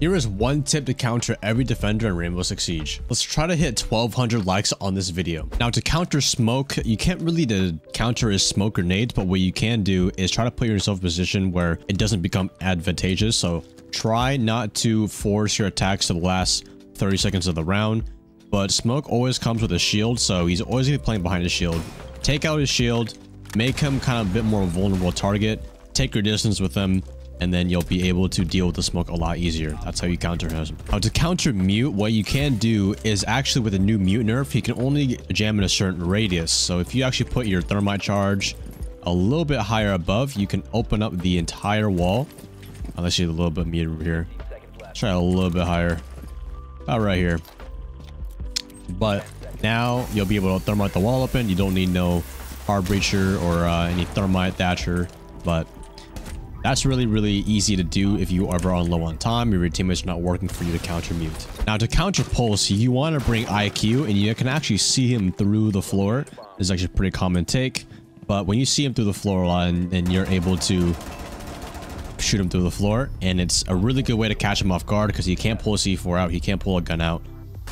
Here is one tip to counter every defender in Rainbow Six Siege. Let's try to hit 1200 likes on this video. Now, to counter smoke, you can't really counter is smoke grenades, but what you can do is try to put yourself in a position where it doesn't become advantageous. So try not to force your attacks to the last 30 seconds of the round, but smoke always comes with a shield, so he's always gonna be playing behind his shield. Take out his shield, make him kind of a bit more vulnerable target, take your distance with him, and then you'll be able to deal with the smoke a lot easier. That's how you counter him. Now, to counter Mute, what you can do is actually with a new Mute nerf, he can only jam in a certain radius. So if you actually put your thermite charge a little bit higher above, you can open up the entire wall. Unless you're a little bit muted over here. Try a little bit higher. About right here. But now you'll be able to thermite the wall open. You don't need no hard breacher or any thermite Thatcher, but that's really, really easy to do if you ever are low on time or your teammates are not working for you to counter Mute. Now, to counter Pulse, you want to bring IQ, and you can actually see him through the floor. This is actually a pretty common take, but when you see him through the floor and you're able to shoot him through the floor, and it's a really good way to catch him off guard because he can't pull a C4 out, he can't pull a gun out,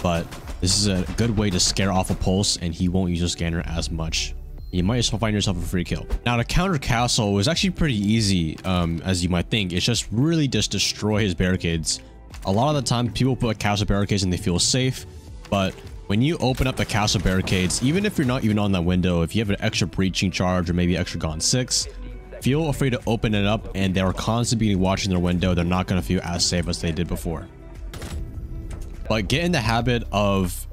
but this is a good way to scare off a Pulse, and he won't use a scanner as much. You might just find yourself a free kill. Now, to counter Castle was actually pretty easy, as you might think. It's just really just destroy his barricades. A lot of the time, people put Castle barricades and they feel safe, but when you open up the Castle barricades, even if you're not even on that window, if you have an extra breaching charge or maybe extra Gonne-6, feel free to open it up, and they're constantly watching their window. They're not going to feel as safe as they did before. But get in the habit of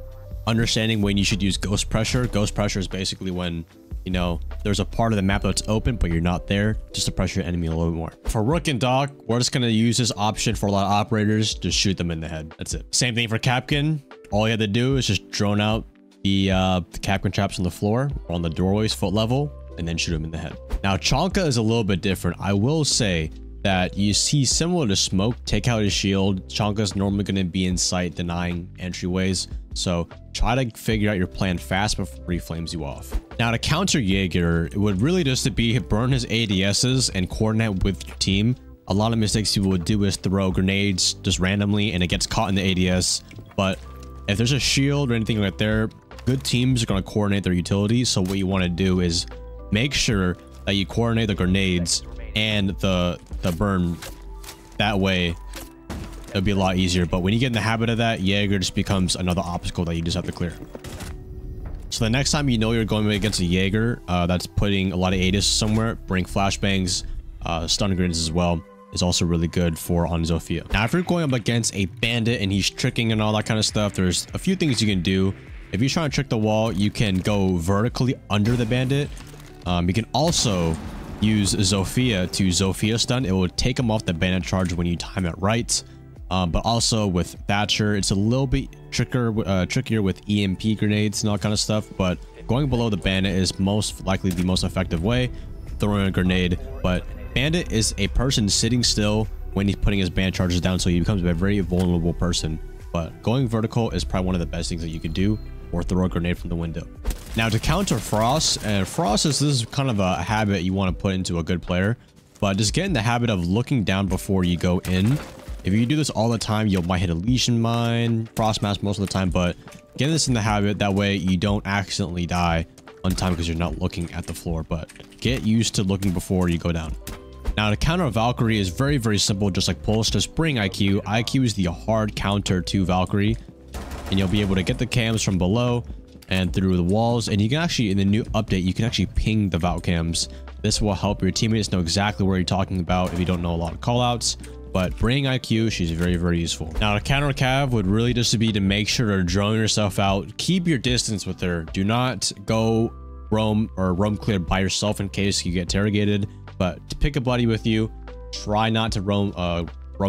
understanding when you should use ghost pressure. Ghost pressure is basically when, you know, there's a part of the map that's open, but you're not there, just to pressure your enemy a little bit more. For Rook and Doc, we're just going to use this option for a lot of operators, just shoot them in the head. That's it. Same thing for Kapkan. All you have to do is just drone out the Kapkan traps on the floor or on the doorways foot level, and then shoot him in the head. Now, Chonka is a little bit different. I will say that you see, similar to Smoke, take out his shield. Chonka is normally going to be in sight, denying entryways. So try to figure out your plan fast before he flames you off. Now, to counter Jaeger, it would really just be burn his ADSs and coordinate with your team. A lot of mistakes people would do is throw grenades just randomly and it gets caught in the ADS. But if there's a shield or anything like there, good teams are going to coordinate their utilities. So what you want to do is make sure that you coordinate the grenades and the burn. That way it'll be a lot easier. But when you get in the habit of that, Jaeger just becomes another obstacle that you just have to clear. So the next time you know you're going against a Jaeger that's putting a lot of ADS somewhere, bring flashbangs, stun grenades as well. Is also really good for on Zofia. Now, if you're going up against a Bandit and he's tricking and all that kind of stuff, there's a few things you can do. If you're trying to trick the wall, you can go vertically under the Bandit. You can also use Zofia to Zofia stun. It will take him off the Bandit charge when you time it right. But also with Thatcher, it's a little bit trickier with EMP grenades and all kind of stuff. But going below the Bandit is most likely the most effective way, throwing a grenade. But Bandit is a person sitting still when he's putting his Bandit charges down, so he becomes a very vulnerable person. But going vertical is probably one of the best things that you can do, or throw a grenade from the window. Now, to counter Frost, and Frost is kind of a habit you want to put into a good player, but just get in the habit of looking down before you go in. If you do this all the time, you might hit a Legion Mine, Frost Mask most of the time, but get this in the habit, that way you don't accidentally die on time because you're not looking at the floor, but get used to looking before you go down. Now, to counter Valkyrie is very, very simple, just like Pulse, just bring IQ. IQ is the hard counter to Valkyrie, and you'll be able to get the cams from below and through the walls, and you can actually, in the new update, you can actually ping the Valk cams. This will help your teammates know exactly where you're talking about if you don't know a lot of callouts. But bringing IQ, she's very, very useful. Now, to counter Cav would really just be to make sure to drone yourself out, keep your distance with her. Do not go roam or roam clear by yourself in case you get interrogated, but to pick a buddy with you, try not to roam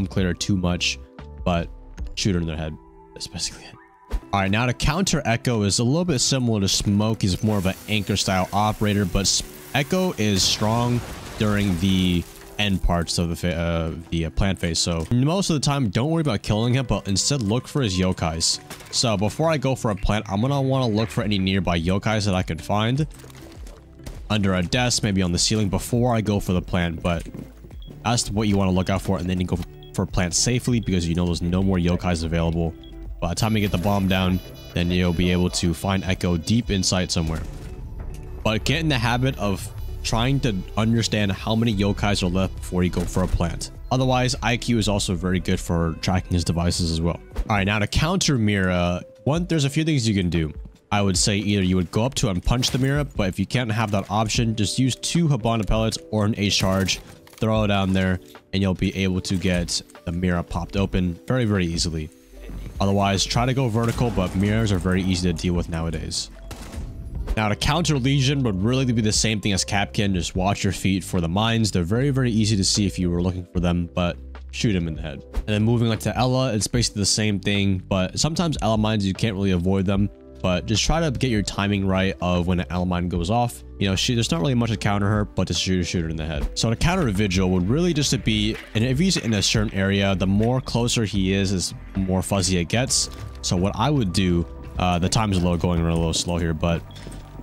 clear too much, but shoot her in the head. That's basically it. All right, now to counter Echo is a little bit similar to Smoke. He's more of an anchor style operator, but Echo is strong during the end parts of the plant phase. So most of the time, don't worry about killing him, but instead look for his Yokais. So before I go for a plant, I'm gonna want to look for any nearby Yokais that I can find under a desk, maybe on the ceiling, before I go for the plant. But that's what you want to look out for, and then you go for plants safely, because you know there's no more yokais available. By the time you get the bomb down, then you'll be able to find Echo deep inside somewhere. But get in the habit of trying to understand how many yokais are left before you go for a plant. Otherwise, IQ is also very good for tracking his devices as well. All right, now to counter Mira, there's a few things you can do. I would say either you would go up to and punch the Mira, but if you can't have that option, just use 2 Hibana pellets or an Ace charge, throw it down there, and you'll be able to get the Mira popped open very, very easily. Otherwise, try to go vertical, but mirrors are very easy to deal with nowadays. Now, to counter Legion would really be the same thing as Kapkan. Just watch your feet for the mines. They're very, very easy to see if you were looking for them, but shoot him in the head. And then moving like to Ela, it's basically the same thing, but sometimes Ela mines, you can't really avoid them, but just try to get your timing right of when an Ela mine goes off. You know, there's not really much to counter her, but to shoot her in the head. So to counter Vigil would really just to be, and if he's in a certain area, the more closer he is the more fuzzy it gets. So what I would do, the time's low, going a little slow here, but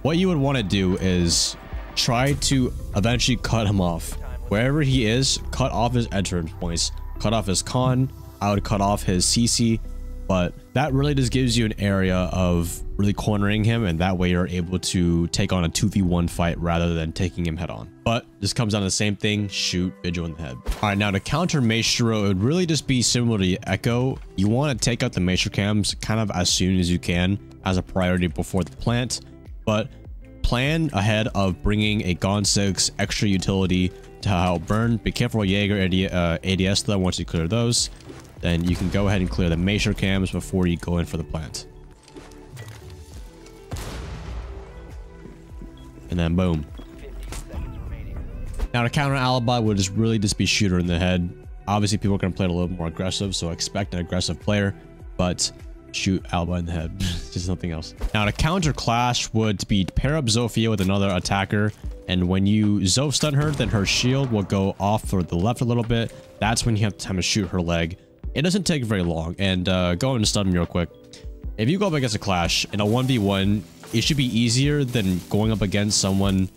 what you would want to do is try to eventually cut him off. Wherever he is, cut off his entrance points, cut off his con, I would cut off his CC, but that really just gives you an area of really cornering him, and that way you're able to take on a 2v1 fight rather than taking him head on. But this comes down to the same thing, shoot Vigil in the head. All right, now to counter Maestro, it would really just be similar to Echo. You want to take out the Maestro cams kind of as soon as you can as a priority before the plant, but plan ahead of bringing a Gonne-6 extra utility to help burn. Be careful Jaeger ADS though. Once you clear those, then you can go ahead and clear the Maestro cams before you go in for the plant. And then boom. Now to counter Alibi would just really just be shooter in the head. Obviously people are going to play it a little more aggressive, so expect an aggressive player, but shoot Alibi in the head. Just nothing else. Now to counter Clash would be pair up Zofia with another attacker, and when you Zof stun her, then her shield will go off for the left a little bit. That's when you have time to shoot her leg. It doesn't take very long, and go and stun him real quick. If you go up against a Clash in a 1v1, it should be easier than going up against someone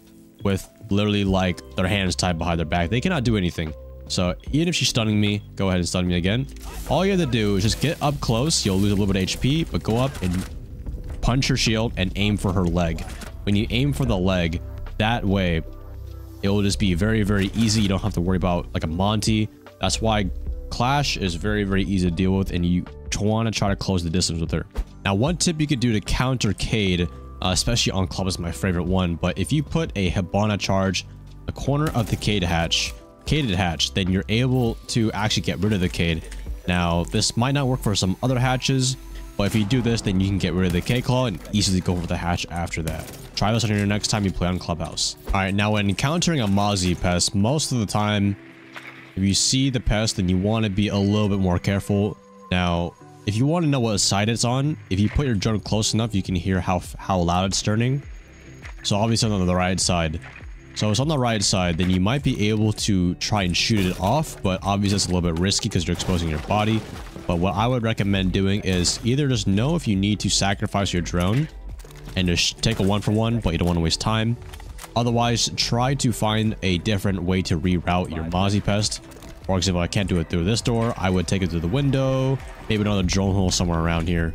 with literally like their hands tied behind their back. They cannot do anything. So even if she's stunning me, go ahead and stun me again. All you have to do is just get up close. You'll lose a little bit of HP, but go up and punch her shield and aim for her leg. When you aim for the leg, that way it will just be very, very easy. You don't have to worry about like a Monty. That's why Clash is very, very easy to deal with, and you want to try to close the distance with her. Now, one tip you could do to counter Kaid, especially on Clubhouse is my favorite one, but if you put a Hibana charge the corner of the Kaid hatch, then you're able to actually get rid of the Kaid. Now, this might not work for some other hatches, but if you do this, then you can get rid of the K-Claw and easily go for the hatch after that. Try this on your next time you play on Clubhouse. All right, now when countering a Mozzie pest, most of the time, if you see the pest, then you want to be a little bit more careful. Now, if you want to know what side it's on, if you put your drone close enough, you can hear how loud it's turning. So obviously on the right side. So if it's on the right side, then you might be able to try and shoot it off, but obviously it's a little bit risky because you're exposing your body. But what I would recommend doing is either just know if you need to sacrifice your drone and just take a 1-for-1, but you don't want to waste time. Otherwise, try to find a different way to reroute your Mozzie pest. For example, I can't do it through this door. I would take it through the window, maybe another drone hole somewhere around here.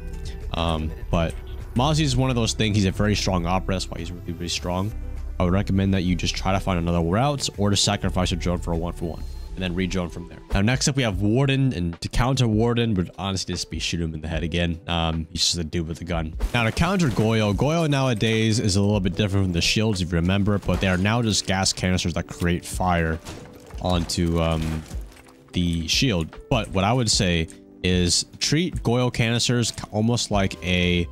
But Mozzie is one of those things. He's a very strong op. That's why he's really, really strong. I would recommend that you just try to find another route or to sacrifice your drone for a 1-for-1 and then re-drone from there. Now, next up, we have Warden, and to counter Warden would honestly just be shoot him in the head again. He's just a dude with a gun. Now, to counter Goyo, Goyo nowadays is a little bit different from the shields, if you remember, but they are now just gas canisters that create fire onto the shield. But what I would say is treat Goyo canisters almost like a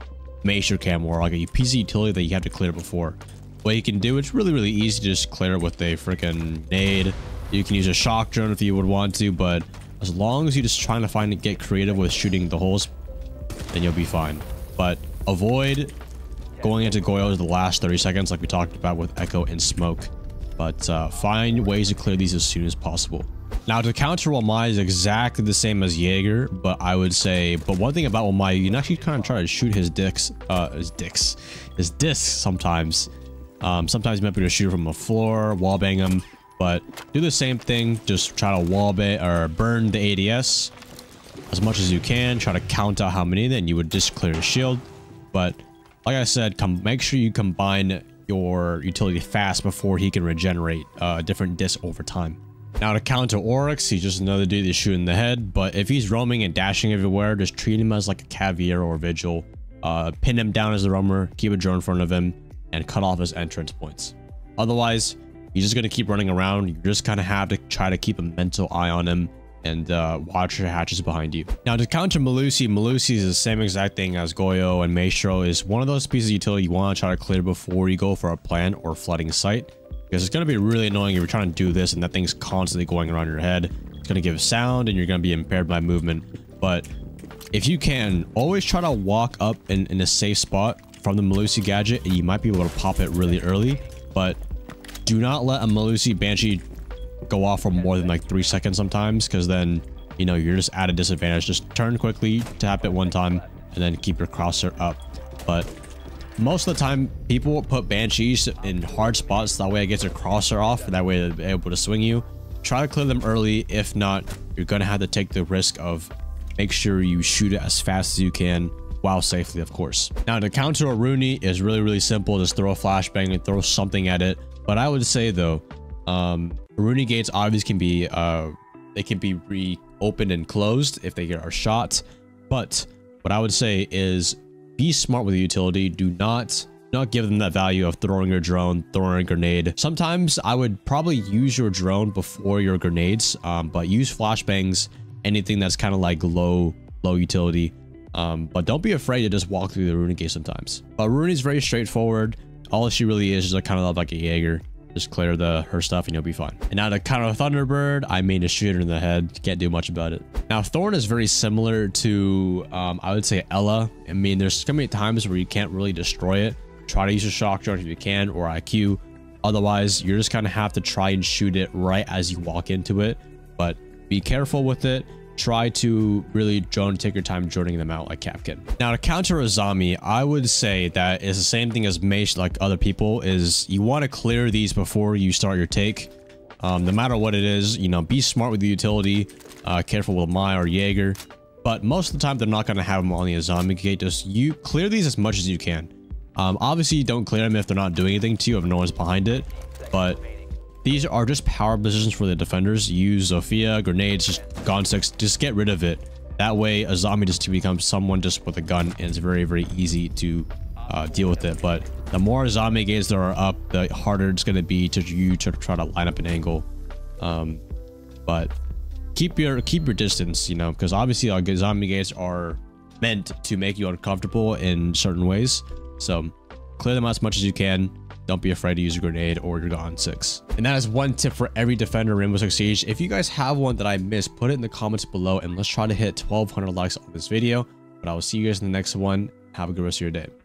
Maestro cam or like a piece of utility that you have to clear before. What you can do, it's really, really easy to just clear it with a freaking nade. You can use a shock drone if you would want to, but as long as you're just trying to find and get creative with shooting the holes, then you'll be fine. But avoid going into Goyo the last 30 seconds like we talked about with Echo and Smoke, but find ways to clear these as soon as possible. Now, to counter Wamai is exactly the same as Jaeger, but I would say, but one thing about Wamai, you can actually kind of try to shoot his discs sometimes. Sometimes you might be able to shoot from the floor, wallbang him, But do the same thing. Just try to wall bait or burn the ADS as much as you can. Try to count out how many, then you would just clear the shield. But like I said, make sure you combine your utility fast before he can regenerate different discs over time. Now to counter Oryx, he's just another dude that's shooting in the head, but if he's roaming and dashing everywhere, just treat him as like a Caviar or Vigil. Pin him down as the roamer, keep a drone in front of him, and cut off his entrance points. Otherwise, he's just going to keep running around. You just kind of have to try to keep a mental eye on him and watch your hatches behind you. Now to counter Malusi, Malusi is the same exact thing as Goyo and Maestro. Is one of those pieces of utility you want to try to clear before you go for a plan or flooding site, because it's going to be really annoying if you're trying to do this and that thing's constantly going around your head. It's going to give sound and you're going to be impaired by movement. But if you can, always try to walk up in a safe spot from the Malusi gadget, and you might be able to pop it really early. But do not let a Malusi Banshee go off for more than like 3 seconds sometimes, because then, you know, you're just at a disadvantage. Just turn quickly, tap it one time, and then keep your crosshair up. But most of the time, people will put Banshees in hard spots. That way it gets your crosshair off, and that way they're able to swing you. Try to clear them early. If not, you're going to have to take the risk of make sure you shoot it as fast as you can, while safely, of course. Now, to counter Aruni is really, really simple. Just throw a flashbang and throw something at it. But I would say, though, Aruni gates obviously can be, they can be reopened and closed if they are shot. But what I would say is, be smart with the utility. Do not give them that value of throwing your drone, throwing a grenade. Sometimes I would probably use your drone before your grenades, but use flashbangs, anything that's kind of like low utility. But don't be afraid to just walk through the Aruni gate sometimes. But Aruni is very straightforward. All she really is like kind of like a Jaeger. Just clear her stuff and you'll be fine. And now to counter Thunderbird, I made a shooter in the head. Can't do much about it. Now Thorn is very similar to, I would say, Ela. I mean, there's gonna be times where you can't really destroy it. Try to use your shock charge if you can, or IQ. Otherwise, you're just kind of have to try and shoot it right as you walk into it. But be careful with it. Try to really take your time droning them out like Kapkan. Now to counter Azami, I would say that it's the same thing as Mace, like other people, is you want to clear these before you start your take. No matter what it is, you know, be smart with the utility, careful with Wamai or Jaeger. But most of the time, they're not going to have them on the Azami gate. Just you clear these as much as you can. Obviously, you don't clear them if they're not doing anything to you, if no one's behind it. But these are just power positions for the defenders. Use Zofia, grenades, just Gonne-6, just get rid of it. That way, Azami just becomes someone just with a gun, and it's very, very easy to deal with it. But the more Azami gates that are up, the harder it's going to be to you to try to line up an angle. But keep your distance, you know, because obviously Azami gates are meant to make you uncomfortable in certain ways. So clear them out as much as you can. Don't be afraid to use a grenade or your Gonne-6. And that is one tip for every defender in Rainbow Six Siege. If you guys have one that I missed, put it in the comments below, and let's try to hit 1,200 likes on this video. But I will see you guys in the next one. Have a good rest of your day.